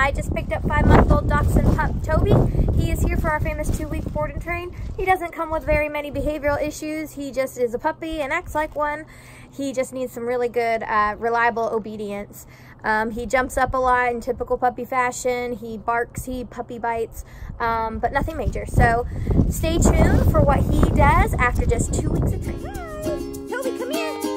I just picked up 5-month-old dachshund pup Toby. He is here for our famous 2-week board and train. He doesn't come with very many behavioral issues. He just is a puppy and acts like one. He just needs some really good, reliable obedience. He jumps up a lot in typical puppy fashion. He barks, he puppy bites, but nothing major. So stay tuned for what he does after just 2 weeks of training. Hi, Toby, come here.